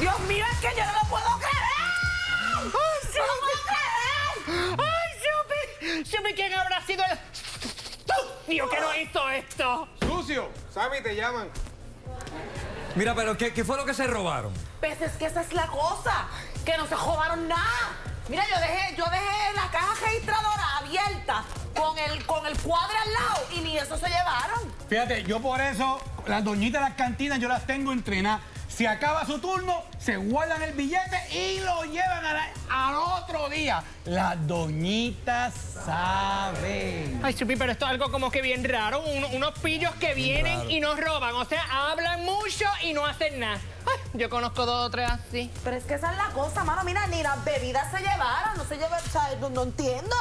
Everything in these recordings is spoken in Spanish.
Dios mío, es que yo no lo puedo creer. ¡Ay, sí! ¡No lo puedo creer! ¡Ay, Sami! Sami, ¿quién habrá sido el sucio que no hizo esto? ¡Sucio! Sami, te llaman. Mira, pero ¿qué fue lo que se robaron? Pues es que esa es la cosa, que no se robaron nada. Mira, yo dejé la caja registradora abierta con el cuadro al lado y ni eso se llevaron. Fíjate, yo por eso, las doñitas de las cantinas yo las tengo entrenadas. Si acaba su turno, se guardan el billete y lo llevan al otro día. Las doñitas saben. Ay, Chupi, pero esto es algo como que bien raro. Unos pillos que vienen raro y nos roban. O sea, hablan mucho y no hacen nada. Ay, yo conozco dos o tres así. Pero es que esa es la cosa, mano. Mira, ni las bebidas se llevaron. No se llevaron. O sea, no entiendo.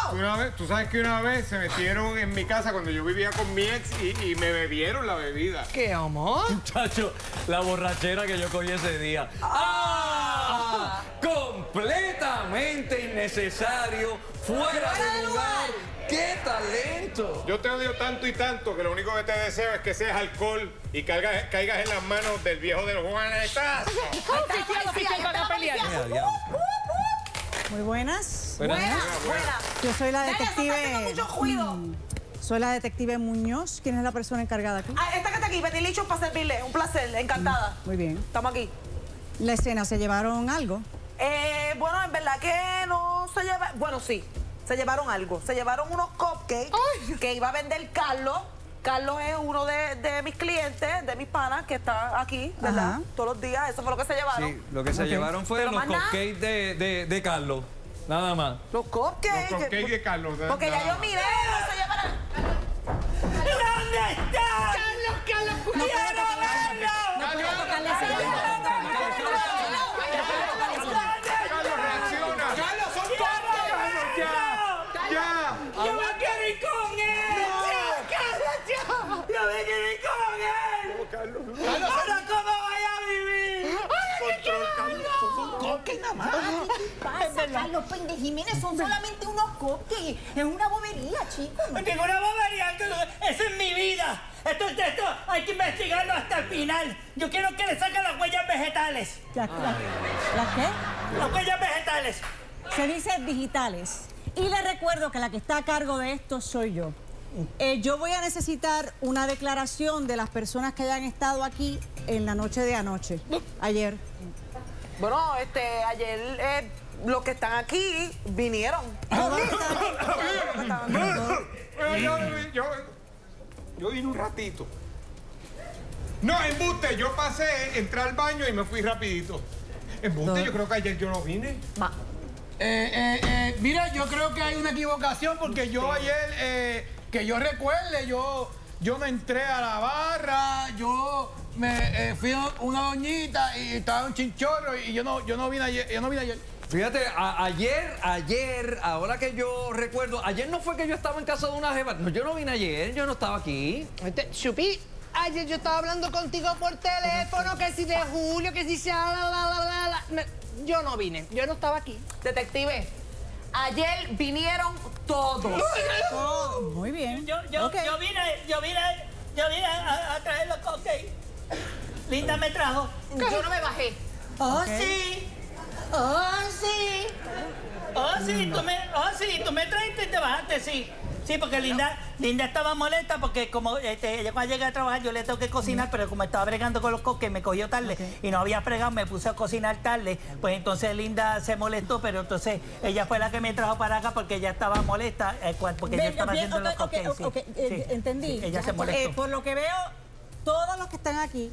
Tú sabes que una vez se metieron en mi casa cuando yo vivía con mi ex y me bebieron la bebida. ¡Qué amor! Muchacho, la borrachera que yo cogí ese día. ¡Ah! Completamente innecesario. ¡Fuera de lugar! ¡Qué talento! Yo te odio tanto y tanto que lo único que te deseo es que seas alcohol y caigas en las manos del viejo de los Juanetazo. Muy buenas. Buenas. Yo soy la detective. Soy la detective Muñoz. ¿Quién es la persona encargada aquí? Ah, esta que está aquí, Benilichos, para servirle. Un placer, encantada. Muy bien. Estamos aquí. La escena, ¿se llevaron algo? Bueno, en verdad que no se lleva. Bueno, sí. Se llevaron algo, se llevaron unos cupcakes que iba a vender Carlos. Carlos es uno de mis clientes, de mis panas, que está aquí, ¿verdad? Ajá. Todos los días, eso fue lo que se llevaron. Sí, lo que se llevaron fue los cupcakes de Carlos, nada más. Los cupcakes. Los cupcakes de Carlos. Porque ya yo miré, no se llevaron. ¿Dónde está? Carlos, quiero verlo. No puedo tocarle ese lado. ¡Ahora cómo voy a vivir! ¡Son cupcakes nada más! ¿Qué pasa, Carlos Pendejiménez? Son solamente unos cupcakes. Es una bobería, chicos. ¡Ninguna bobería! ¡Esa es mi vida! Esto hay que investigarlo hasta el final. Yo quiero que le saquen las huellas vegetales. ¿Las qué? Las huellas vegetales. Se dice digitales. Y les recuerdo que la que está a cargo de esto soy yo. Yo voy a necesitar una declaración de las personas que hayan estado aquí en la noche de anoche, ayer. Bueno, ayer los que están aquí vinieron. Yo vine un ratito. No, embuste, yo pasé, entré al baño y me fui rapidito. Embuste, yo creo que ayer yo no vine. Mira, yo creo que hay una equivocación porque yo ayer... que yo recuerde, yo me entré a la barra, yo me fui a una doñita y estaba un chinchorro y yo no vine ayer. Fíjate, ayer, ahora que yo recuerdo, ayer no fue que yo estaba en casa de una jeva. No, yo no vine ayer, yo no estaba aquí. Chupi, ayer yo estaba hablando contigo por teléfono, que si de Julio, que si yo no vine, yo no estaba aquí. Detective, ayer vinieron todos. Oh, muy bien. Yo vine a traer los cupcakes. Linda me trajo. Yo no me bajé. Oh, okay. Sí. Oh, sí. Oh, sí, tú me traiste y te bajaste, sí. Sí, porque Linda estaba molesta porque como ella cuando llegué a trabajar yo le tengo que cocinar, pero como estaba bregando con los cupcakes me cogió tarde y no había fregado, me puse a cocinar tarde, pues entonces Linda se molestó, pero entonces ella fue la que me trajo para acá porque ella estaba molesta, porque ella estaba haciendo los cupcakes. Entendí. Sí, ella se molestó. Por lo que veo, todos los que están aquí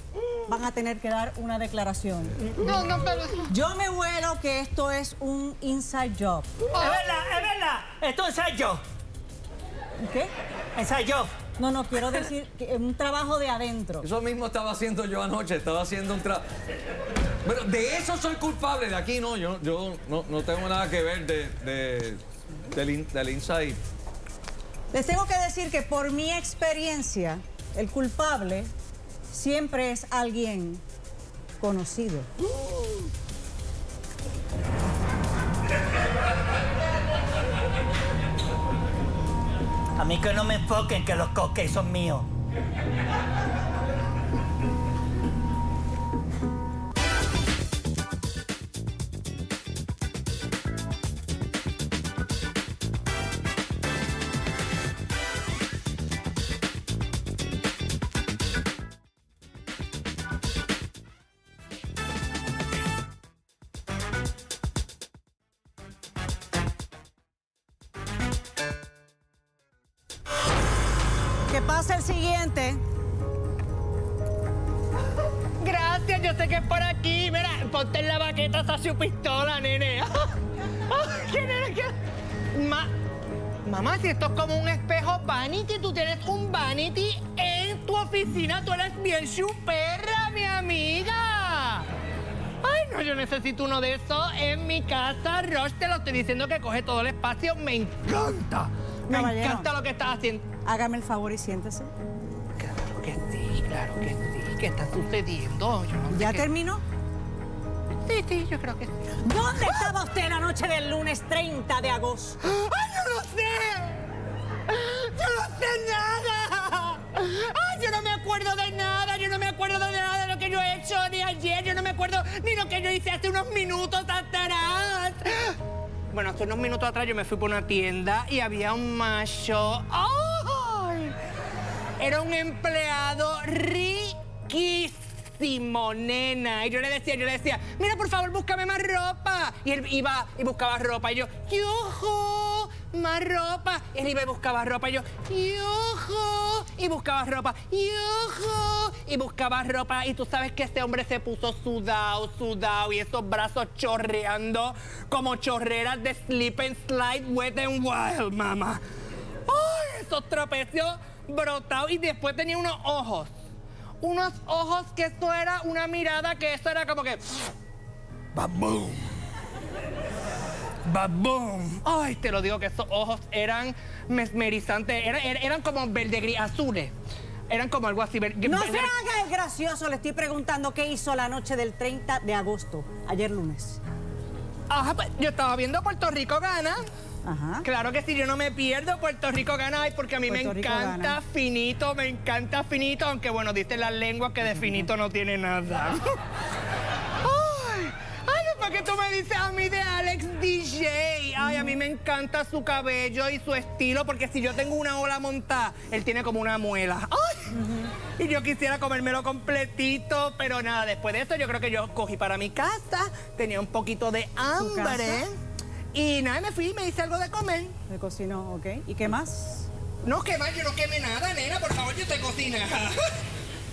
van a tener que dar una declaración. No, pero... Yo me huelo que esto es un inside job. Oh. Es verdad, esto es inside job. ¿Qué? Ensayo. No, quiero decir que un trabajo de adentro. Eso mismo estaba haciendo yo anoche, estaba haciendo un trabajo. Pero de eso soy culpable, de aquí no, yo no tengo nada que ver del inside. Les tengo que decir que por mi experiencia, el culpable siempre es alguien conocido. A mí que no me enfoquen que los cupcakes son míos. Pasa el siguiente. Gracias, yo sé que es por aquí. Mira, ponte en la baqueta esa su pistola, nene. ¿Quién era? Mamá, si esto es como un espejo vanity, tú tienes un vanity en tu oficina. Tú eres bien chuperra, mi amiga. Ay, no, yo necesito uno de esos en mi casa. Roche, te lo estoy diciendo que coge todo el espacio. Me encanta. Me encanta lo que estás haciendo. Hágame el favor y siéntese. Claro que sí, ¿qué está sucediendo? Yo no sé. ¿Ya terminó? Sí, sí, yo creo que sí. ¿Dónde estaba usted la noche del lunes 30 de agosto? ¡Ay, yo no sé! ¡Yo no sé nada! ¡Ay, yo no me acuerdo de nada! Yo no me acuerdo de nada de lo que yo he hecho ni ayer. Yo no me acuerdo ni lo que yo hice hace unos minutos atrás. Bueno, hace unos minutos atrás yo me fui por una tienda y había un macho... ¡Oh! Era un empleado riquísimo, nena. Y yo le decía, mira, por favor, búscame más ropa. Y él iba y buscaba ropa. Y yo, ¡yujo! Más ropa. Y él iba y buscaba ropa. Y yo, ¡yujo! Y buscaba ropa. ¡Yujo! Y buscaba ropa. Y tú sabes que este hombre se puso sudado. Y esos brazos chorreando como chorreras de Slip and Slide Wet and Wild, mamá. ¡Ay, esos trapecios! Brotado, y después tenía unos ojos que esto era una mirada, que esto era como que... ¡Babum! ¡Babum! Ay, te lo digo que esos ojos eran mesmerizantes, eran como verde gris, azules. Eran como algo así. No se haga el gracioso, le estoy preguntando qué hizo la noche del 30 de agosto, ayer lunes. Ajá, pues yo estaba viendo Puerto Rico Gana. Ajá. Claro que sí, yo no me pierdo Puerto Rico Gana, porque a mí me encanta finito, aunque bueno, dicen las lenguas que de finito no tiene nada. Ay, ¿para qué tú me dices a mí de Alex DJ? Ay, a mí me encanta su cabello y su estilo, porque si yo tengo una ola montada, él tiene como una muela. Ay, y yo quisiera comérmelo completito, pero nada, después de eso yo creo que yo cogí para mi casa, tenía un poquito de hambre. Y nada, me fui y me hice algo de comer. Me cocinó, ok. ¿Y qué más? No, qué más, yo no quemé nada, nena, por favor, yo te cocina.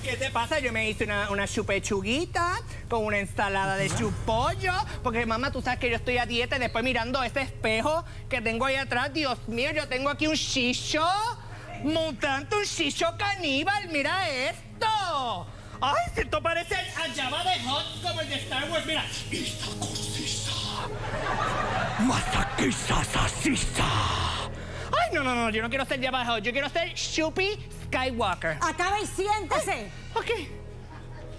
¿Qué te pasa? Yo me hice una chupechuguita con una ensalada de chupollo. Porque, mamá, tú sabes que yo estoy a dieta y después mirando ese espejo que tengo ahí atrás. Dios mío, yo tengo aquí un shisho mutante, un shisho caníbal. Mira esto. Ay, si esto parece el Jabba de Hutt como el de Star Wars. Mira, esta cosita. Ay, no, yo no quiero ser Jabba the Hutt, yo quiero ser Shuppie Skywalker. Acabe y siéntese. Ay, ok.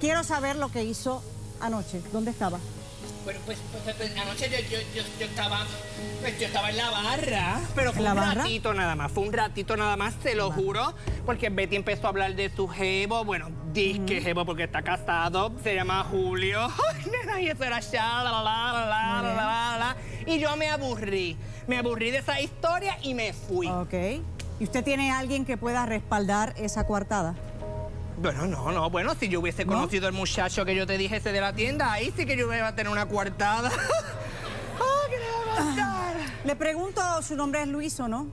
Quiero saber lo que hizo anoche. ¿Dónde estaba? Bueno, pues anoche yo estaba en la barra, pero fue un ratito nada más, te lo juro, porque Betty empezó a hablar de su jevo, bueno, disque jevo porque está casado, se llama Julio, ay, nena, y eso era ya, y yo me aburrí de esa historia y me fui. Ok, ¿y usted tiene a alguien que pueda respaldar esa coartada? Bueno, no, bueno, si yo hubiese conocido al muchacho que yo te dije, ese de la tienda, ahí sí que yo iba a tener una coartada. ¡Oh, qué le va a pasar! Le pregunto, su nombre es Luiso, ¿no?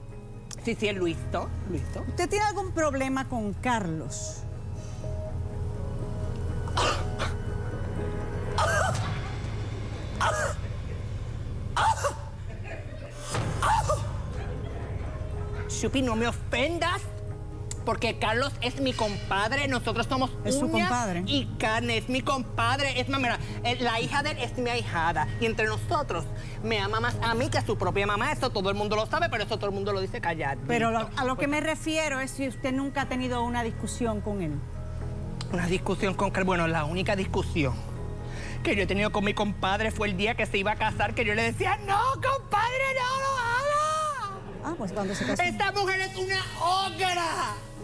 Sí, sí, es Luiso. ¿Usted tiene algún problema con Carlos? Shuppie, no me ofendas. Porque Carlos es mi compadre, nosotros somos uña y carne, es mi compadre. Es más, mira, la hija de él es mi ahijada. Y entre nosotros, me ama más a mí que a su propia mamá. Eso todo el mundo lo sabe, pero eso todo el mundo lo dice callado. Pero a lo que me refiero es si usted nunca ha tenido una discusión con él. Una discusión con Carlos. Bueno, la única discusión que yo he tenido con mi compadre fue el día que se iba a casar, que yo le decía, no, compadre, no lo hagas. Ah, pues cuando se casó. Esta mujer es una ogra.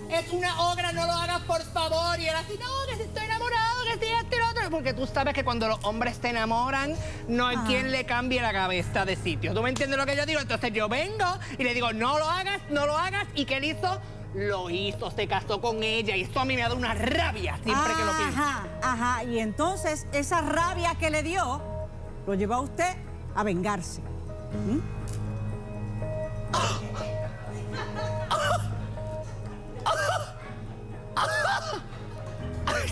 Es una ogra, no lo hagas por favor. Y él así, no, que si estoy enamorado, que si esto y lo otro. Porque tú sabes que cuando los hombres te enamoran, no hay quien le cambie la cabeza de sitio. ¿Tú me entiendes lo que yo digo? Entonces yo vengo y le digo, no lo hagas, no lo hagas. ¿Y qué él hizo? Lo hizo, se casó con ella y esto a mí me ha dado una rabia siempre que lo pienso. Ajá, ajá. Y entonces esa rabia que le dio lo llevó a usted a vengarse.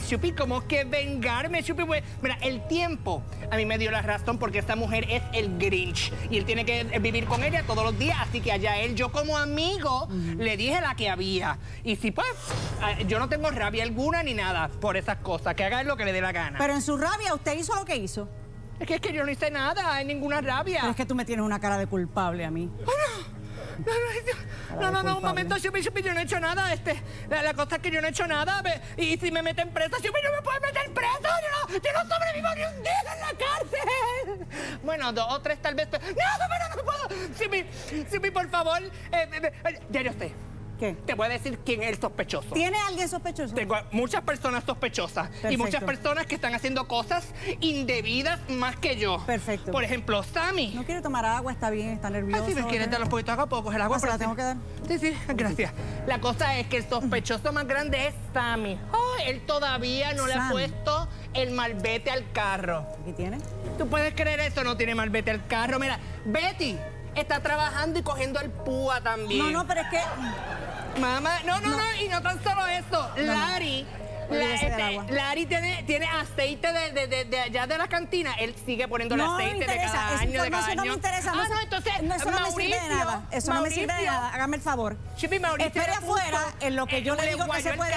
Chupi, ¿cómo que vengarme, Chupi? Pues, mira, el tiempo a mí me dio la razón porque esta mujer es el Grinch y él tiene que vivir con ella todos los días, así que allá él, yo como amigo, le dije la que había. Y si pues, yo no tengo rabia alguna ni nada por esas cosas, que haga él lo que le dé la gana. Pero en su rabia, ¿usted hizo lo que hizo? Es que yo no hice nada, hay ninguna rabia. Pero es que tú me tienes una cara de culpable a mí. No, un momento, Chupi, yo no he hecho nada. La cosa es que yo no he hecho nada. Y si me meten presa, Chupi, no me pueden meter presa. Yo no sobrevivo ni un día en la cárcel. Bueno, 2 o 3 tal vez. No puedo. Chupi, por favor. Ya yo sé. ¿Qué? Te voy a decir quién es el sospechoso. ¿Tiene alguien sospechoso? Tengo muchas personas sospechosas. Perfecto. Y muchas personas que están haciendo cosas indebidas más que yo. Perfecto. Por ejemplo, Sami. No quiere tomar agua, está bien, está nervioso. Si me quieres dar los poquitos a poco, el agua. Ah, ¿se la tengo que dar? Sí, gracias. La cosa es que el sospechoso más grande es Sami. Oh, él todavía no le ha puesto el malvete al carro. ¿Qué tiene? ¿Tú puedes creer eso? No tiene malvete al carro. Mira, Betty está trabajando y cogiendo el púa también. No, pero es que... Mamá, no, y no tan solo eso. No, Larry, no. Larry tiene aceite de allá de la cantina. Él sigue poniéndole aceite de cada año, de cada año. No me interesa, no me interesa. No, eso no me sirve de nada. Eso no me sirve de nada. Hágame el favor. Chipi, Mauricio. Espere afuera en lo que yo le digo que se puede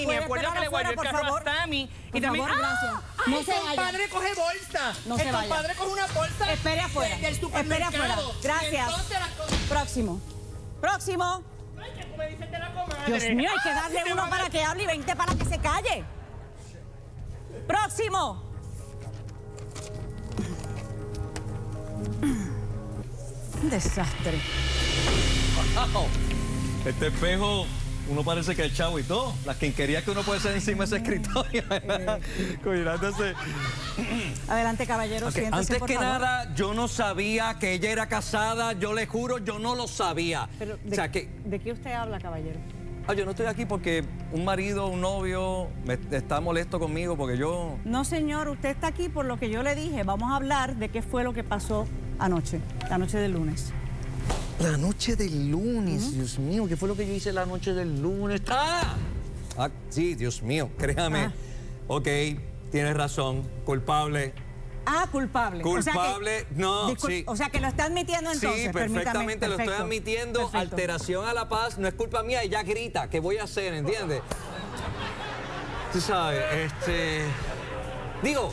ir. Me acuerdo que le guayó el carro a Sammy. Y también, no se vaya. El padre coge bolsa. No se vaya. El padre coge una bolsa. Espere afuera. Del supermercado. Espere afuera. Gracias. Próximo. Me dicen de la comadre. Dios mío, hay que darle uno para que hable y 20 para que se calle. Próximo. Un desastre. Wow. Este espejo, uno parece que el chavo y todo. Las quinquerías que uno puede hacer encima de ese escritorio. Cuidándose. Adelante, caballero. Okay. Siéntese, antes que nada, yo no sabía que ella era casada. Yo le juro, yo no lo sabía. Pero ¿de qué usted habla, caballero? Yo no estoy aquí porque un marido, un novio, está molesto conmigo porque yo... No, señor, usted está aquí por lo que yo le dije. Vamos a hablar de qué fue lo que pasó anoche, la noche del lunes. La noche del lunes, Dios mío, ¿qué fue lo que yo hice la noche del lunes? Sí, Dios mío, créame. Ok, tienes razón, culpable. Culpable. Culpable, o sea que, sí. O sea que lo está admitiendo entonces. Sí, perfectamente lo estoy admitiendo. Perfecto. Alteración a la paz, no es culpa mía, ella grita, ¿qué voy a hacer? ¿Entiendes? Tú sabes, digo...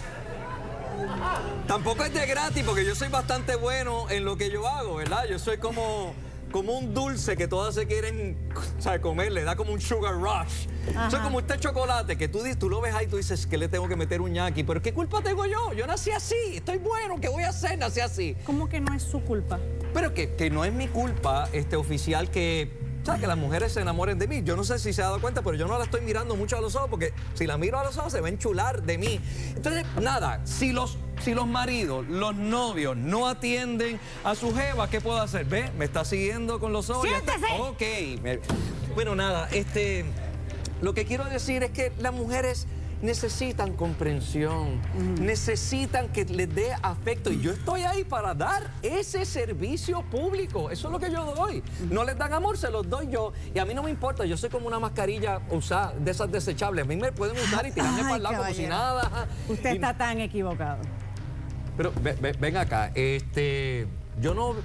Tampoco es de gratis porque yo soy bastante bueno en lo que yo hago, ¿verdad? Yo soy como un dulce que todas se quieren comer, le da como un sugar rush. Soy como este chocolate que tú lo ves ahí y tú dices que le tengo que meter un ñaqui, pero ¿qué culpa tengo yo? Yo nací así, estoy bueno, ¿qué voy a hacer? Nací así. ¿Cómo que no es su culpa? Pero que no es mi culpa, oficial, que las mujeres se enamoren de mí. Yo no sé si se ha dado cuenta, pero yo no la estoy mirando mucho a los ojos, porque si la miro a los ojos se va a enchular de mí. Entonces, nada, si los maridos, los novios, no atienden a su jeva, ¿qué puedo hacer? ¿Ve? Me está siguiendo con los ojos. ¡Siéntese! Ok. Bueno, nada, lo que quiero decir es que las mujeres necesitan comprensión, necesitan que les dé afecto. Y yo estoy ahí para dar ese servicio público. Eso es lo que yo doy. No les dan amor, se los doy yo. Y a mí no me importa, yo soy como una mascarilla usada, de esas desechables. A mí me pueden usar y tirarme para el lado como si nada. Usted está tan equivocado. Pero ven acá, yo no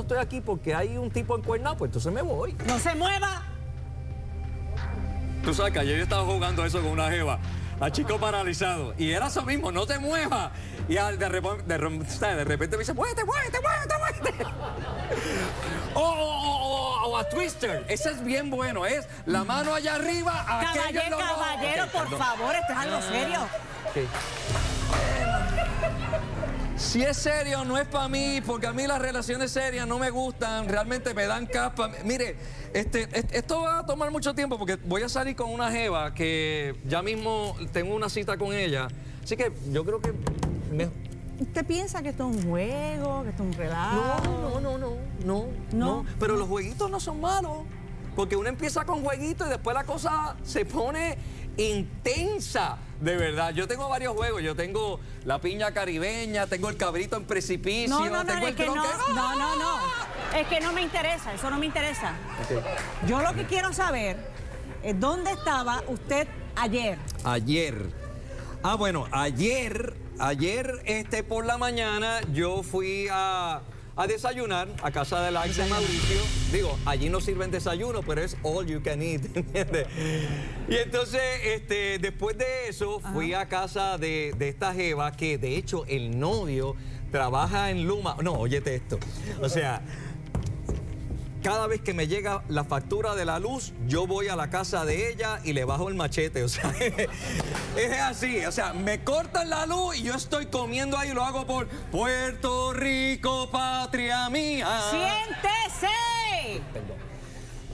estoy aquí porque hay un tipo encuernado, pues entonces me voy. ¡No se mueva! Tú sabes que ayer yo estaba jugando eso con una jeva. A chico paralizado. Y era eso mismo, no te muevas. Y de repente me dice, muévete. O a Twister. Ese es bien bueno. Es la mano allá arriba. Caballero, por favor, esto es algo serio. Si es serio, no es para mí, porque a mí las relaciones serias no me gustan, realmente me dan caspa. Mire, esto va a tomar mucho tiempo porque voy a salir con una jeva que ya mismo tengo una cita con ella. Así que yo creo que... ¿Usted piensa que esto es un juego, que esto es un relajo? No. Pero los jueguitos no son malos, porque uno empieza con jueguitos y después la cosa se pone intensa, de verdad. Yo tengo varios juegos, yo tengo la piña caribeña, tengo el cabrito en precipicio, tengo el troque... Es que no me interesa, eso no me interesa. Okay. Yo lo que quiero saber es dónde estaba usted ayer. Ah, bueno, ayer por la mañana yo fui a desayunar a casa del ex de Mauricio. Digo, allí no sirven desayuno, pero es all you can eat, ¿entiendes? Y entonces, después de eso, fui a casa de esta jeva que, de hecho, el novio trabaja en Luma. No, óyete esto. O sea, cada vez que me llega la factura de la luz, yo voy a la casa de ella y le bajo el machete. O sea, es así. O sea, me cortan la luz y yo estoy comiendo ahí y lo hago por Puerto Rico, patria mía. ¡Siéntese! Perdón.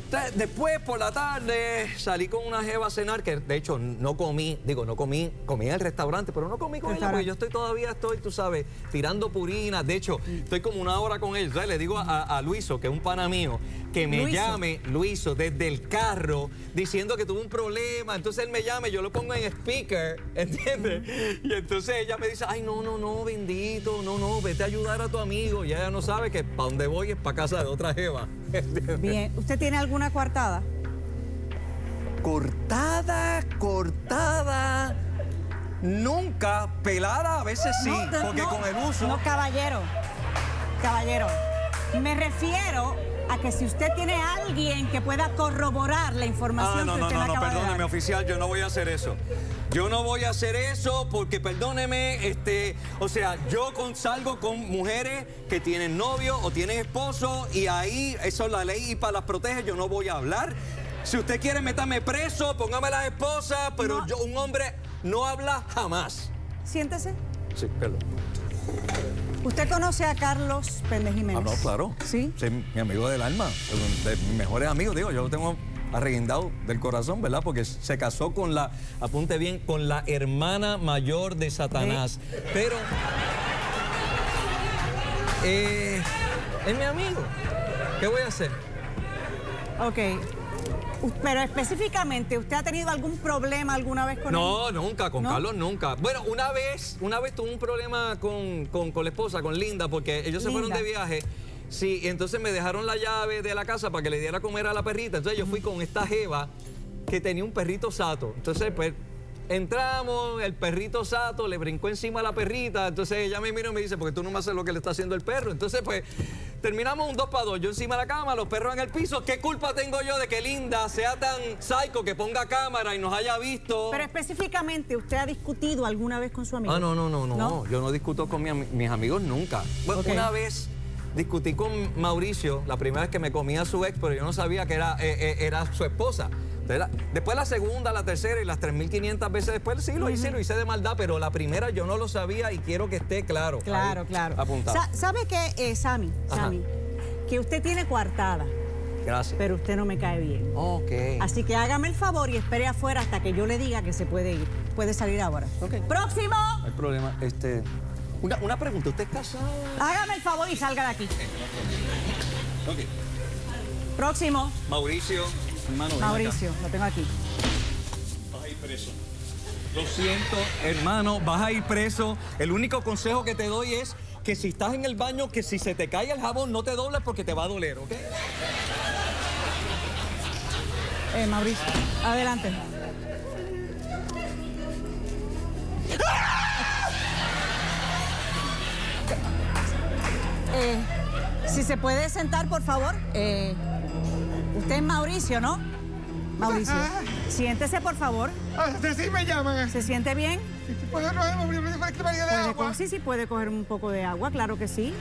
Entonces, después, por la tarde, salí con una jeva a cenar, que de hecho no comí, comí en el restaurante, pero no comí con ella, porque yo todavía estoy, tú sabes, tirando purinas. De hecho, estoy como una hora con él. ¿Sabes? Le digo a Luiso, que es un pana mío, que me llame, Luiso, desde el carro, diciendo que tuvo un problema. Entonces él me llama, yo lo pongo en speaker, ¿entiendes? Y entonces ella me dice, ay, no, bendito, vete a ayudar a tu amigo. Y ella no sabe que para donde voy es para casa de otra jeva. ¿Entiendes? Bien, ¿usted tiene alguna coartada? Cortada. Nunca. Pelada a veces sí, porque con el uso... No, caballero. Me refiero a que si usted tiene a alguien que pueda corroborar la información perdóneme, oficial, yo no voy a hacer eso. Yo no voy a hacer eso porque, perdóneme, o sea, yo salgo con mujeres que tienen novio o tienen esposo y ahí, eso es la ley y para las protege, yo no voy a hablar. Si usted quiere meterme preso, póngame a la esposa, pero yo, un hombre, no habla jamás. Siéntese. Sí, perdón. ¿Usted conoce a Carlos Pendejiménez? Ah, no, claro. ¿Sí? Sí, mi amigo del alma, de mis mejores amigos, digo, yo lo tengo arreguindado del corazón, ¿verdad? Porque se casó con la, apunte bien, con la hermana mayor de Satanás. ¿Sí? Pero... es mi amigo. ¿Qué voy a hacer? Ok. Pero específicamente, ¿usted ha tenido algún problema alguna vez con él? No, nunca, con Carlos nunca. Bueno, una vez tuve un problema con la esposa, con Linda, porque ellos se fueron de viaje. Sí, y entonces me dejaron la llave de la casa para que le diera comer a la perrita. Entonces yo fui con esta jeva que tenía un perrito sato. Entonces, pues, entramos, el perrito sato le brincó encima a la perrita. Entonces ella me miró y me dice, porque tú no me haces lo que le está haciendo el perro. Entonces, pues... terminamos un 2x2, yo encima de la cama, los perros en el piso. ¿Qué culpa tengo yo de que Linda sea tan psycho que ponga cámara y nos haya visto? Pero específicamente, ¿usted ha discutido alguna vez con su amigo? Ah, no. Yo no discuto con mis amigos nunca. Bueno, una vez discutí con Mauricio, la primera vez que me comía a su ex, pero yo no sabía que era su esposa. Después la segunda, la tercera y las 3.500 veces después, sí lo hice de maldad, pero la primera yo no lo sabía y quiero que esté claro. Claro. Apuntado. ¿Sabe qué, Sami? Que usted tiene coartada. Gracias. Pero usted no me cae bien. Ok. Así que hágame el favor y espere afuera hasta que yo le diga que se puede ir. Puede salir ahora. Ok. ¡Próximo! No hay problema. Una pregunta, ¿usted es casada? Hágame el favor y salga de aquí. Ok. Próximo. Mauricio. Hermano, Mauricio, lo tengo aquí. Vas a ir preso. Lo siento, hermano, vas a ir preso. El único consejo que te doy es que si estás en el baño, que si se te cae el jabón, no te dobles porque te va a doler, ¿ok? Mauricio, adelante. Si se puede sentar, por favor. Usted es Mauricio, ¿no? Mauricio, siéntese, por favor. Sí me llaman. ¿Se siente bien? Sí, puede coger un poco de agua, claro que sí.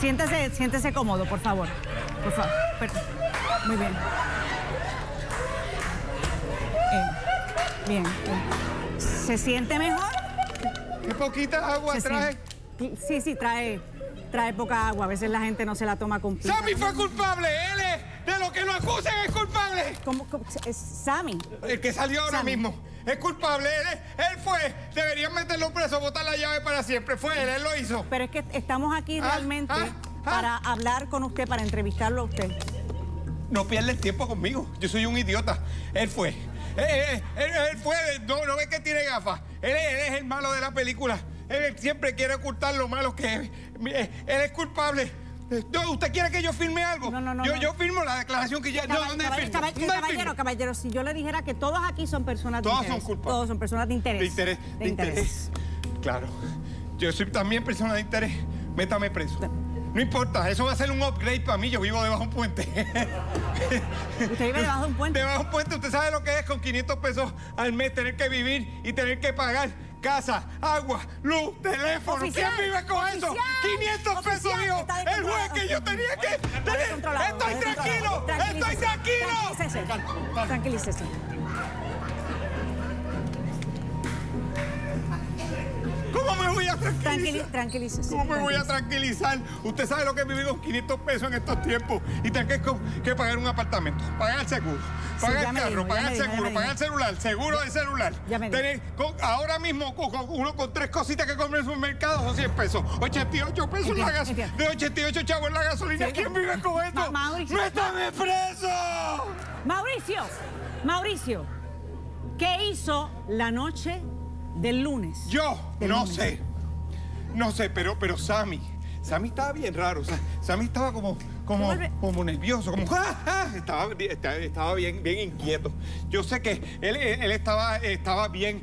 Siéntese cómodo, por favor. Muy bien. Bien. ¿Se siente mejor? Qué poquita agua trae. Sí, sí, trae poca agua. A veces la gente no se la toma completa. ¡Sammy fue culpable! ¡Él es de lo que lo acusan! ¡Es culpable! ¿Cómo? ¿Es Sammy? El que salió ahora mismo. Es culpable. Él fue. Deberían meterlo preso, botar la llave para siempre. Fue él, él lo hizo. Pero es que estamos aquí realmente para hablar con usted, para entrevistarlo a usted. No pierdes tiempo conmigo. Yo soy un idiota. Él fue. Él fue. No ves que tiene gafas. Él es el malo de la película. Él siempre quiere ocultar lo malo que es. Él es culpable. ¿Usted quiere que yo firme algo? No. Yo firmo la declaración que ya... Caballero, si yo le dijera que todos aquí son personas de interés. Todos son culpables. Todos son personas de interés. De interés. Claro. Yo soy también persona de interés. Métame preso. No importa, eso va a ser un upgrade para mí. Yo vivo debajo de un puente. ¿Usted vive debajo de un puente? Debajo de un puente. ¿Usted sabe lo que es con 500 pesos al mes tener que vivir y tener que pagar casa, agua, luz, teléfono? Oficial, ¿quién vive con eso? 500 pesos, dijo el juez que yo tenía que tener. ¡Estoy tranquilo! ¡Estoy tranquilo! Tranquilícese. ¿Cómo me voy a tranquilizar? ¿Cómo me voy a tranquilizar? Usted sabe lo que he vivido con 500 pesos en estos tiempos y tener que pagar un apartamento, pagar el seguro, pagar el carro, pagar el seguro, pagar el celular, seguro del celular. Ahora mismo uno con tres cositas que compra en su mercado son 100 pesos, 88 pesos la gasolina, de 88 chavos en la gasolina. ¿Quién vive con esto? ¡Métame preso! Mauricio, ¿qué hizo la noche del lunes? Yo no sé, pero Sammy estaba bien raro. O sea, Sammy estaba como nervioso, como... Estaba bien inquieto. Yo sé que él estaba bien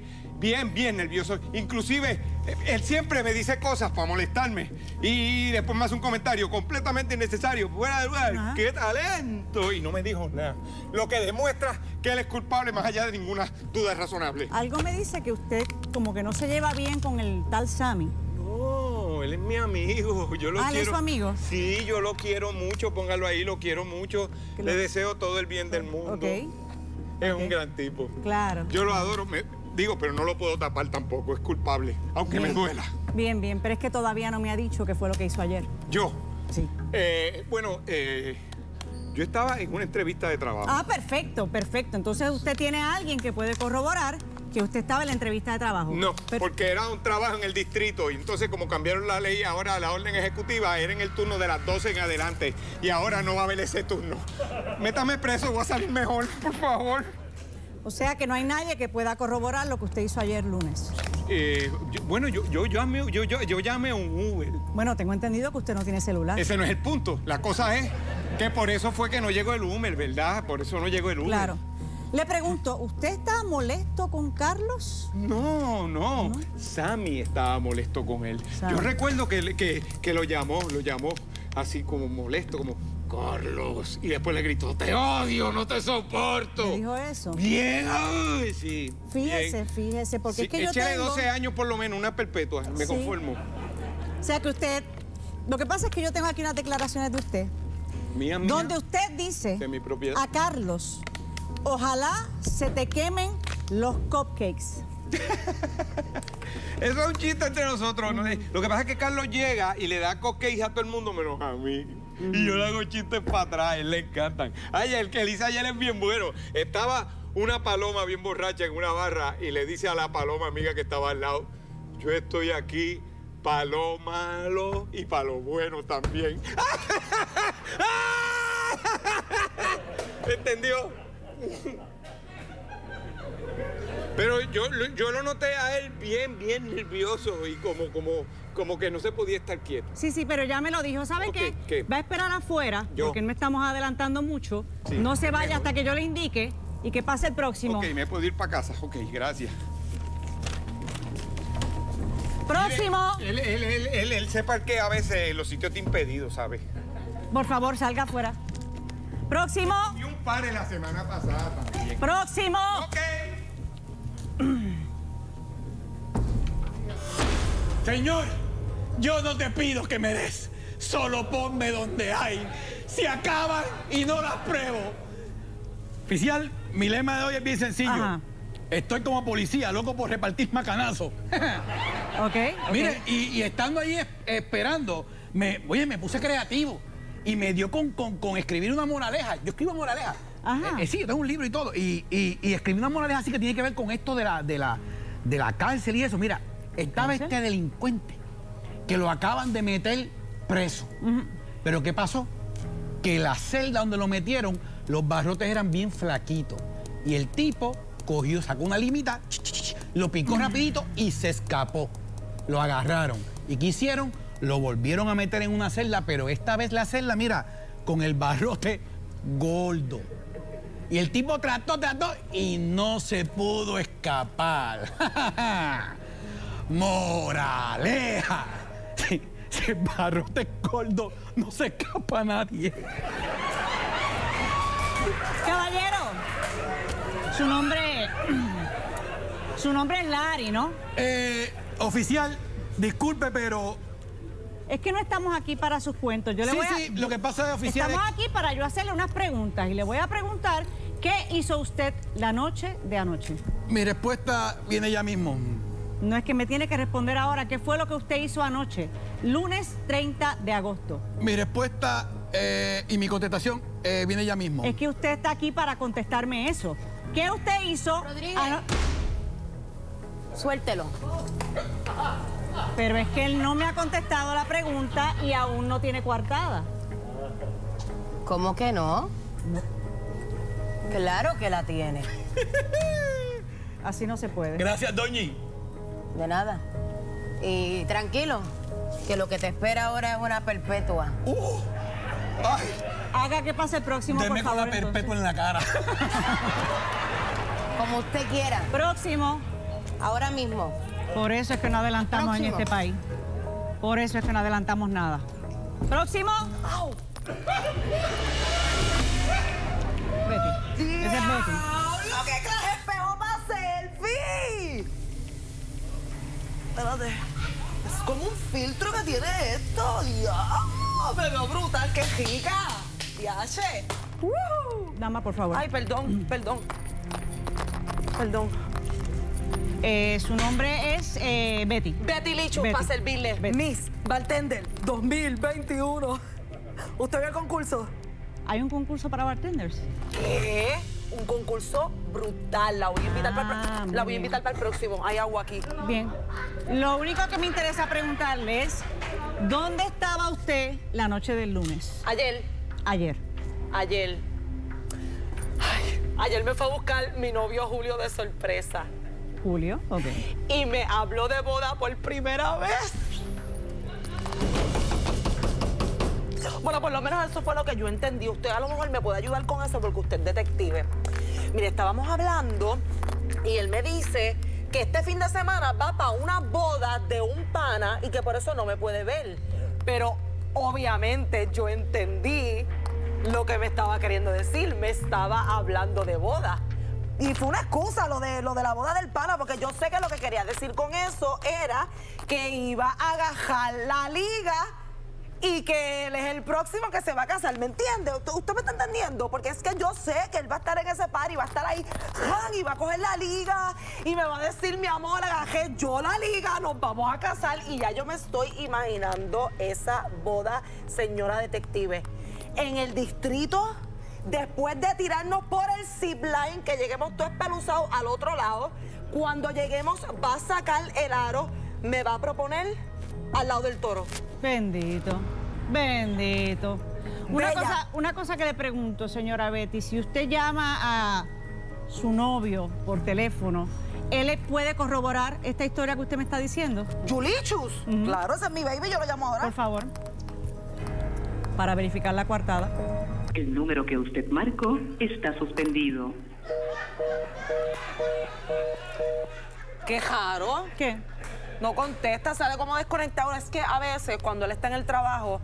nervioso. Inclusive, él siempre me dice cosas para molestarme. Y después me hace un comentario completamente innecesario, fuera de lugar. ¡Qué talento! Y no me dijo nada. Lo que demuestra que él es culpable más allá de ninguna duda razonable. Algo me dice que usted como que no se lleva bien con el tal Sammy. No, él es mi amigo. Yo lo quiero. ¿Él es su amigo? Sí, yo lo quiero mucho. Póngalo ahí, lo quiero mucho. Le deseo todo el bien del mundo. Es un gran tipo. Claro. Yo lo adoro. Digo, pero no lo puedo tapar tampoco, es culpable, aunque me duela. Bien, pero es que todavía no me ha dicho qué fue lo que hizo ayer. ¿Yo? Sí. Yo estaba en una entrevista de trabajo. Ah, perfecto. Entonces usted tiene a alguien que puede corroborar que usted estaba en la entrevista de trabajo. No, porque era un trabajo en el distrito y entonces como cambiaron la ley, ahora la orden ejecutiva era en el turno de las 12 en adelante y ahora no va a haber ese turno. Métame preso, voy a salir mejor, por favor. O sea que no hay nadie que pueda corroborar lo que usted hizo ayer lunes. Yo llamé a un Uber. Bueno, tengo entendido que usted no tiene celular. Ese no es el punto. La cosa es que por eso fue que no llegó el Uber, ¿verdad? Por eso no llegó el Uber. Claro. Le pregunto, ¿usted estaba molesto con Carlos? No. Sammy estaba molesto con él. Yo recuerdo que lo llamó así como molesto, como... Carlos. Y después le gritó, te odio, no te soporto. ¿Me dijo eso? Bien. Ay, sí. Fíjese, porque sí, es que yo tengo... 12 años por lo menos, una perpetua, me conformo. O sea que usted... Lo que pasa es que yo tengo aquí unas declaraciones de usted. Mía. Donde usted dice de mi propiedad. A Carlos, ojalá se te quemen los cupcakes. Eso es un chiste entre nosotros, ¿no? Lo que pasa es que Carlos llega y le da cupcakes a todo el mundo menos a mí. Y yo le hago chistes para atrás, él le encantan. Ay, el que le hice ayer es bien bueno. Estaba una paloma bien borracha en una barra y le dice a la paloma amiga que estaba al lado, yo estoy aquí para lo malo y para lo bueno también. ¿Entendió? Pero yo lo noté a él bien nervioso y como que no se podía estar quieto. Sí, pero ya me lo dijo. ¿Sabe qué? Va a esperar afuera, porque no estamos adelantando mucho. Sí, no se vaya hasta que yo le indique y que pase el próximo. Ok, me puedo ir para casa. Ok, gracias. ¡Próximo! Mire, él se parquea a veces en los sitios de impedidos, ¿sabe? Por favor, salga afuera. ¡Próximo! Y un par en la semana pasada también. ¡Próximo! Ok. Señor, yo no te pido que me des, solo ponme donde hay. Se acaban y no las pruebo. Oficial, mi lema de hoy es bien sencillo. Ajá. Estoy como policía, loco por repartir macanazo. Okay, ok. Mire, y estando ahí esperando, oye, me puse creativo. Y me dio con escribir una moraleja. Yo escribo moraleja. Ajá. Sí, yo tengo un libro y todo. Y escribí una moraleja así que tiene que ver con esto de la cárcel y eso. Mira, estaba este delincuente que lo acaban de meter preso. Uh-huh. Pero ¿qué pasó? Que la celda donde lo metieron, los barrotes eran bien flaquitos. Y el tipo cogió, sacó una limita, lo picó rapidito y se escapó. Lo agarraron. ¿Y qué hicieron? Lo volvieron a meter en una celda, pero esta vez la celda, mira, con el barrote gordo. Y el tipo trató y no se pudo escapar. ¡Moraleja! Si el barrote es gordo, no se escapa a nadie. Caballero, su nombre es Larry, ¿no? Oficial, disculpe, pero... Es que no estamos aquí para sus cuentos. Yo le voy a... Sí, lo que pasa de oficial... Estamos aquí para yo hacerle unas preguntas y le voy a preguntar qué hizo usted la noche de anoche. Mi respuesta viene ya mismo. No es que me tiene que responder ahora. ¿Qué fue lo que usted hizo anoche? Lunes 30 de agosto. Mi respuesta y mi contestación viene ya mismo. Es que usted está aquí para contestarme eso. ¿Qué usted hizo? Rodríguez. Suéltelo. Pero es que él no me ha contestado la pregunta y aún no tiene coartada. ¿Cómo que no? No. Claro que la tiene. Así no se puede. Gracias, Doñi. De nada. Y tranquilo, que lo que te espera ahora es una perpetua. Ay. Haga que pase el próximo, deme por favor. Deme con la perpetua entonces en la cara. Como usted quiera. Próximo. Ahora mismo. Por eso es que no adelantamos en este país. Por eso es que no adelantamos nada. Próximo. ¡Au! Betty. Yeah. Ese es Betty. ¡Lo que traje espejo para selfie! Espérate. Es como un filtro que tiene esto. ¡Dios! Me veo brutal, qué rica. ¡Diache! Dama, por favor. Ay, perdón, perdón. Perdón. Su nombre es Betty. Benilichos, para servirle. Betty. Miss Bartender 2021. ¿Usted ve el concurso? ¿Hay un concurso para bartenders? ¿Qué? Un concurso brutal. La voy a invitar, para el próximo. Hay agua aquí. Bien. Lo único que me interesa preguntarle es, ¿dónde estaba usted la noche del lunes? Ayer. Ayer me fue a buscar mi novio Julio de sorpresa. Julio, ok. Y me habló de boda por primera vez. Bueno, por lo menos eso fue lo que yo entendí. Usted a lo mejor me puede ayudar con eso porque usted es detective. Mire, estábamos hablando y él me dice que este fin de semana va para una boda de un pana y que por eso no me puede ver. Pero obviamente yo entendí lo que me estaba queriendo decir. Me estaba hablando de boda. Y fue una excusa lo de la boda del pana, porque yo sé que lo que quería decir con eso era que iba a agajar la liga y que él es el próximo que se va a casar, ¿me entiende? ¿Usted me está entendiendo? Porque es que yo sé que él va a estar en ese party, va a estar ahí, y va a coger la liga y me va a decir, mi amor, agajé yo la liga, nos vamos a casar. Y ya yo me estoy imaginando esa boda, señora detective, en el distrito... Después de tirarnos por el zipline, que lleguemos todos espeluzados al otro lado, cuando lleguemos va a sacar el aro, me va a proponer al lado del toro. Bendito. Una cosa que le pregunto, señora Betty, si usted llama a su novio por teléfono, ¿él puede corroborar esta historia que usted me está diciendo? Julichus, claro, ese es mi baby, yo lo llamo ahora. Por favor, para verificar la coartada. El número que usted marcó está suspendido. ¡Qué raro! ¿Qué? No contesta, sale como desconectado. Es que a veces, cuando él está en el trabajo,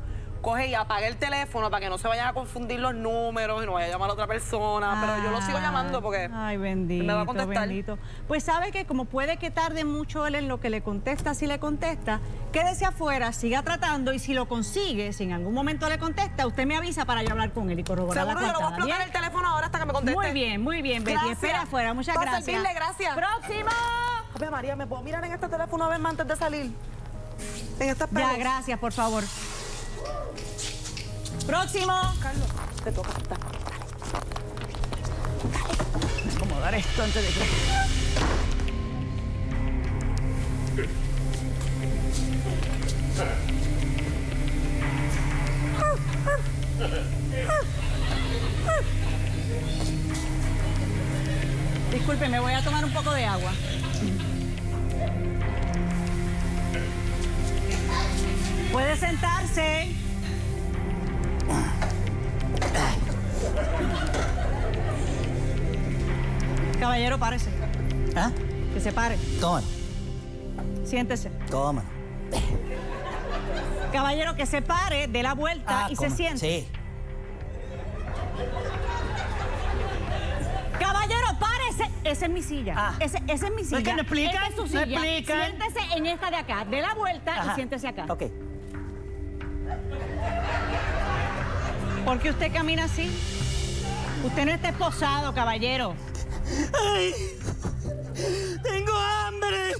coge y apague el teléfono para que no se vayan a confundir los números y no vaya a llamar a otra persona. Pero yo lo sigo llamando porque ay, bendito, me va a contestar. Bendito. Pues sabe que como puede que tarde mucho él en lo que le contesta, si le contesta, quédese afuera, siga tratando y si lo consigue, si en algún momento le contesta, usted me avisa para yo hablar con él y corroborar la contestada. Seguro, yo lo voy a explotar el teléfono ahora hasta que me conteste. Muy bien, Betty, espera afuera. Muchas gracias. Servirle, gracias. Próximo. A ver, María, ¿me puedo mirar en este teléfono una vez más antes de salir? En estas pelos. Ya, gracias, por favor. Próximo. Carlos, te toca. Dale. Dale. ¿Cómo dar esto antes de que... Disculpe, me voy a tomar un poco de agua. Puede sentarse. Caballero, párese. ¿Ah? Que se pare. Toma. Siéntese. Toma. Caballero, que se pare, dé la vuelta y se siente. Sí. Caballero, párese. Esa es mi silla. Esa es mi silla. ¿Es que no explican? Esta es su silla. No explican. Siéntese en esta de acá. Dé la vuelta y siéntese acá. Ok. ¿Por qué usted camina así? Usted no está esposado, caballero. ¡Ay! ¡Tengo hambre!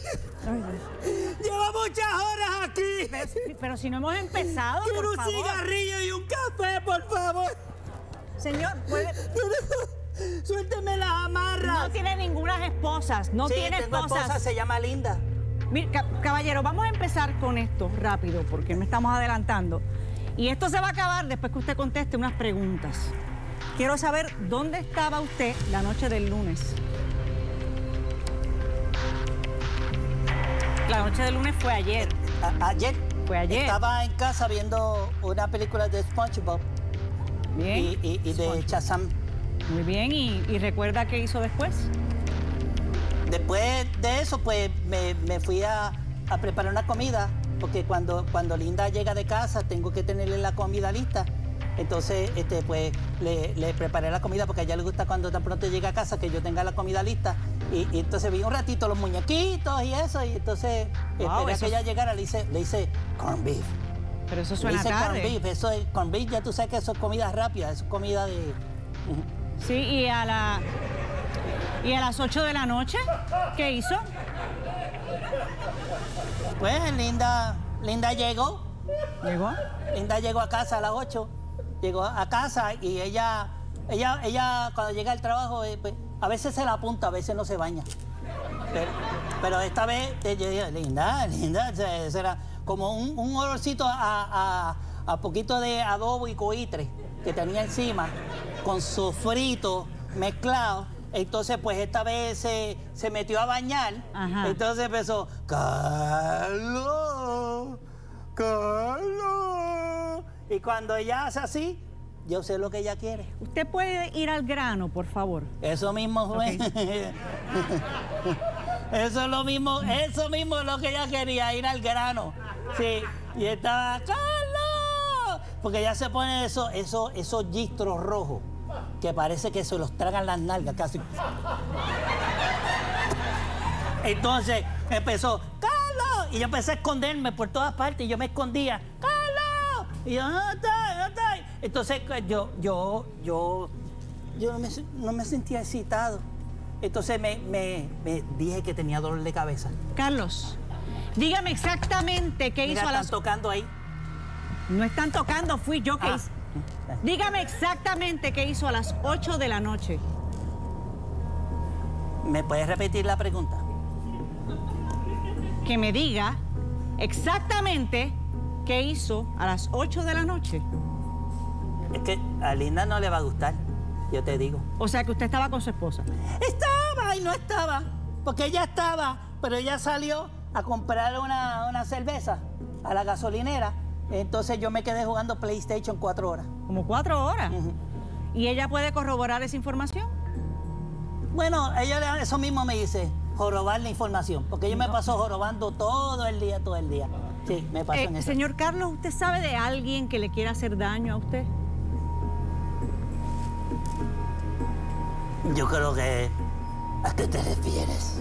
Llevo muchas horas aquí. Pero si no hemos empezado, quiero un cigarrillo y un café, por favor. Señor, puede... Suélteme las amarras. No tiene ninguna esposas. No tiene esposas. Mi esposa se llama Linda. Mira, caballero, vamos a empezar con esto rápido porque me estamos adelantando. Y esto se va a acabar después que usted conteste unas preguntas. Quiero saber dónde estaba usted la noche del lunes. La noche del lunes fue ayer. ¿Ayer? Fue ayer. Estaba en casa viendo una película de SpongeBob. Bien. Y de Shazam. Muy bien. ¿Y recuerda qué hizo después? Después de eso, pues, me fui a preparar una comida. Porque cuando Linda llega de casa, tengo que tenerle la comida lista. Entonces, pues, le preparé la comida porque a ella le gusta cuando tan pronto llega a casa que yo tenga la comida lista. Y entonces vi un ratito los muñequitos y eso. Y entonces, esperé a que ella llegara, le hice corn beef. Pero eso suena tarde. Corn beef, ya tú sabes que eso es comida rápida, eso es comida de... Sí, y a las 8 de la noche, ¿qué hizo? Pues Linda llegó. ¿Llegó? Linda llegó a casa a las 8. Llegó a casa y ella cuando llega al trabajo, pues, a veces se la apunta, a veces no se baña. Pero esta vez yo dije, Linda, será como un olorcito a poquito de adobo y coitre que tenía encima, con sofrito mezclado. Entonces, pues esta vez se metió a bañar. Ajá. Entonces empezó, Carlos. Y cuando ella hace así, yo sé lo que ella quiere. ¿Usted puede ir al grano, por favor? Eso mismo, juez. Okay. Eso mismo es lo que ella quería, ir al grano. Sí, y estaba, ¡Carlos! Porque ella se pone esos gistros rojos. Que parece que se los tragan las nalgas casi. Entonces empezó, ¡Carlos! Y yo empecé a esconderme por todas partes y yo me escondía, ¡Carlos! Y yo, no estoy, no estoy. Entonces yo no me sentía excitado. Entonces me dije que tenía dolor de cabeza. Carlos, dígame exactamente qué hizo a las... ¿Están tocando ahí? No están tocando, fui yo que hice. Dígame exactamente qué hizo a las 8 de la noche. ¿Me puedes repetir la pregunta? Que me diga exactamente qué hizo a las 8 de la noche. Es que a Linda no le va a gustar, yo te digo. O sea que usted estaba con su esposa. Estaba y no estaba, porque ella estaba, pero ella salió a comprar una cerveza a la gasolinera. Entonces yo me quedé jugando PlayStation 4 horas. ¿Como 4 horas? Uh-huh. ¿Y ella puede corroborar esa información? Bueno, ella eso mismo me dice, jorobar la información, porque yo me paso jorobando todo el día, todo el día. Sí, me pasó en eso. Señor Carlos, ¿usted sabe de alguien que le quiera hacer daño a usted? Yo creo que... ¿A qué te refieres?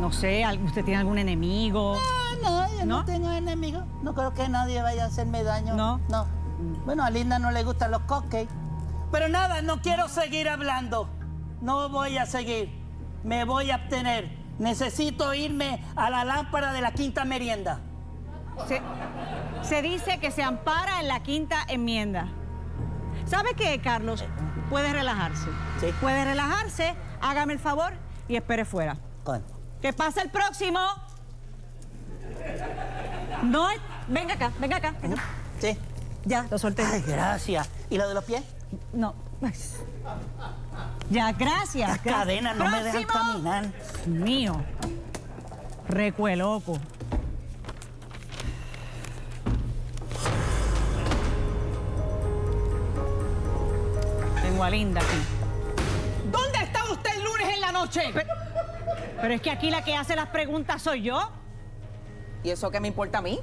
No sé, ¿usted tiene algún enemigo? No, yo no tengo enemigo. No creo que nadie vaya a hacerme daño. No. No. Bueno, a Linda no le gustan los cupcakes. Pero nada, no quiero seguir hablando. No voy a seguir. Me voy a abstener. Necesito irme a la lámpara de la quinta merienda. Se dice que se ampara en la quinta enmienda. ¿Sabe qué, Carlos? Puede relajarse. Sí. Puede relajarse, hágame el favor y espere fuera. ¿Cuándo? ¿Qué pasa el próximo? No, venga acá, venga acá. Sí. Ya, lo solté. Ay, gracias. ¿Y lo de los pies? No. Ya, gracias. Las cadenas no me dejan caminar. Dios mío. Recueloco. Tengo a Linda aquí. ¿Dónde estaba usted el lunes en la noche? Pero es que aquí la que hace las preguntas soy yo. ¿Y eso qué me importa a mí?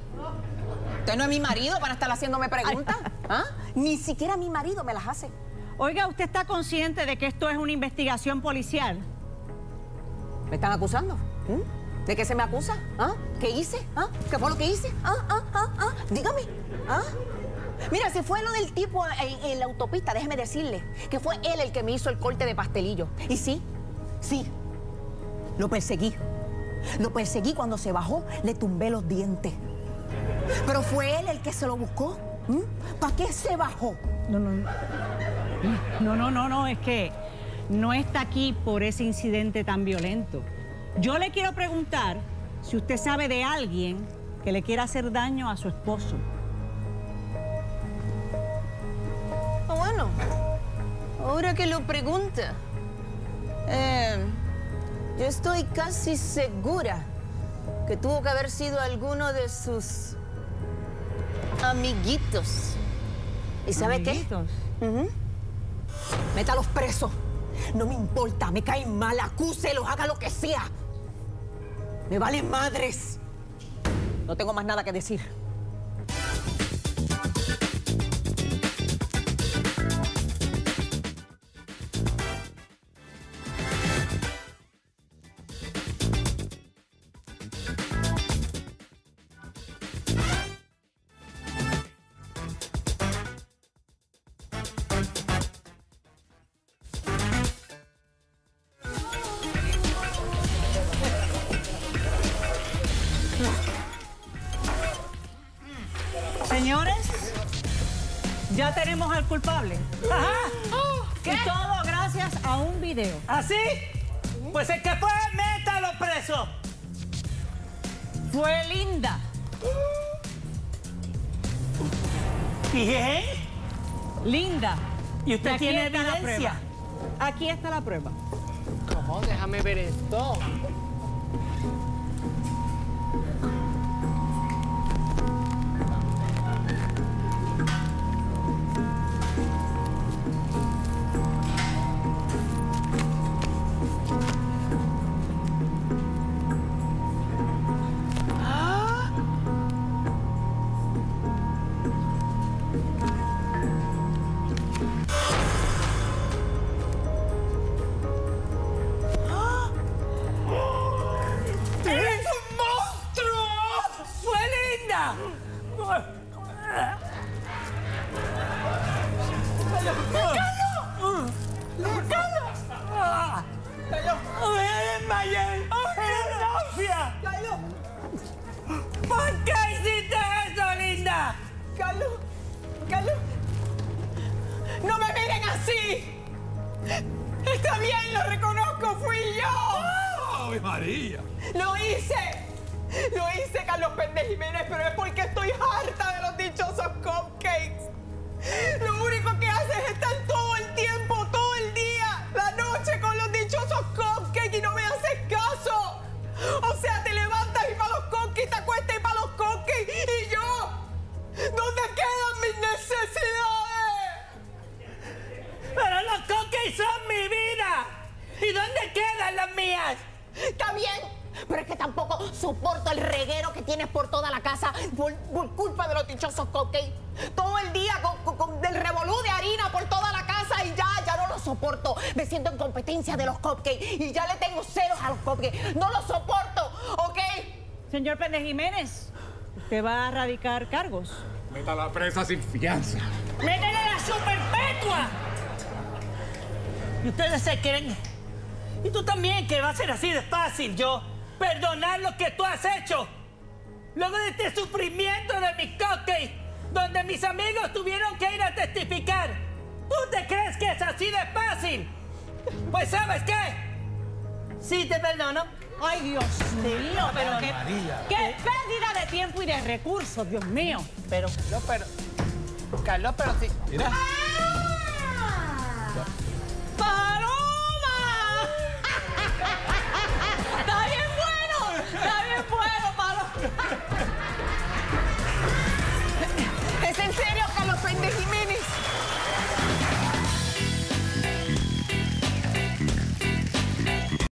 Usted no es mi marido para estar haciéndome preguntas. ¿Ah? Ni siquiera mi marido me las hace. Oiga, ¿usted está consciente de que esto es una investigación policial? ¿Me están acusando? ¿De qué se me acusa? ¿Ah? ¿Qué hice? ¿Ah? ¿Qué fue lo que hice? Dígame. ¿Ah? Mira, si fue lo del tipo en la autopista, déjeme decirle que fue él el que me hizo el corte de pastelillo. Y sí, sí, lo perseguí. Lo perseguí cuando se bajó, le tumbé los dientes. Pero fue él el que se lo buscó. ¿Para qué se bajó? No, es que no está aquí por ese incidente tan violento. Yo le quiero preguntar si usted sabe de alguien que le quiera hacer daño a su esposo. Bueno, ahora que lo pregunta, yo estoy casi segura que tuvo que haber sido alguno de sus amiguitos. ¿Y sabe qué? Métalos presos. No me importa, me caen mal, acúselos, haga lo que sea. Me valen madres. No tengo más nada que decir. Ya tenemos al culpable. Ajá. ¿Qué? Y todo gracias a un video. ¿Así? Pues el que fue, métalo preso. Fue Linda. ¿Bien? Linda. ¿Y usted tiene evidencia? Aquí está la prueba. No, déjame ver esto. Lo hice, Carlos Pendejiménez, pero es porque estoy harta de los dichosos cupcakes. Lo único que haces es estar todo el tiempo, todo el día, la noche con los dichosos cupcakes y no me haces caso. O sea, te levantas y para los cupcakes, te acuestas y para los cupcakes. ¿Y yo? ¿Dónde quedan mis necesidades? Pero los cupcakes son mi vida. ¿Y dónde quedan las mías? Está bien. Pero es que tampoco soporto el reguero que tiene. dichosos cupcakes. Todo el día con el revolú de harina por toda la casa y ya no lo soporto. Me siento en competencia de los cupcakes y ya le tengo celos a los cupcakes. No lo soporto, ¿ok? Señor Pendejiménez, ¿usted va a erradicar cargos? Meta a la presa sin fianza. ¡Métele la superpetua! Y ustedes se creen. Y tú también, que va a ser así de fácil, yo. Perdonar lo que tú has hecho. Luego de este sufrimiento de mis cupcakes, donde mis amigos tuvieron que ir a testificar. ¿Tú te crees que es así de fácil? Pues, ¿sabes qué? Sí, te perdono. Ay, Dios mío, pero qué pérdida de tiempo y de recursos, Dios mío. Pero, Carlos, pero sí. Mira. ¡Ah!